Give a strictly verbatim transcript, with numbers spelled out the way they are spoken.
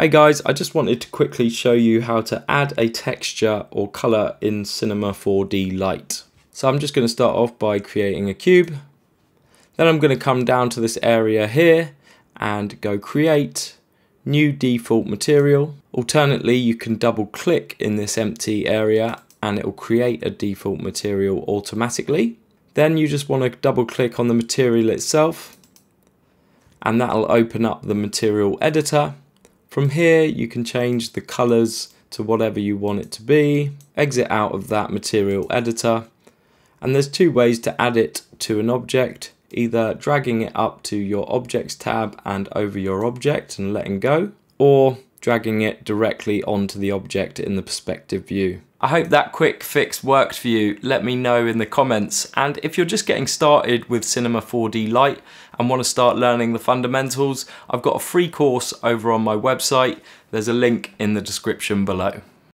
Hey guys, I just wanted to quickly show you how to add a texture or color in Cinema four D Lite. So I'm just going to start off by creating a cube. Then I'm going to come down to this area here and go create, new default material. Alternately, you can double click in this empty area and it will create a default material automatically. Then you just want to double click on the material itself, and that'll open up the material editor. From here you can change the colors to whatever you want it to be, exit out of that material editor, and there's two ways to add it to an object, either dragging it up to your objects tab and over your object and letting go, or dragging it directly onto the object in the perspective view. I hope that quick fix worked for you. Let me know in the comments. And if you're just getting started with Cinema four D Lite and want to start learning the fundamentals, I've got a free course over on my website. There's a link in the description below.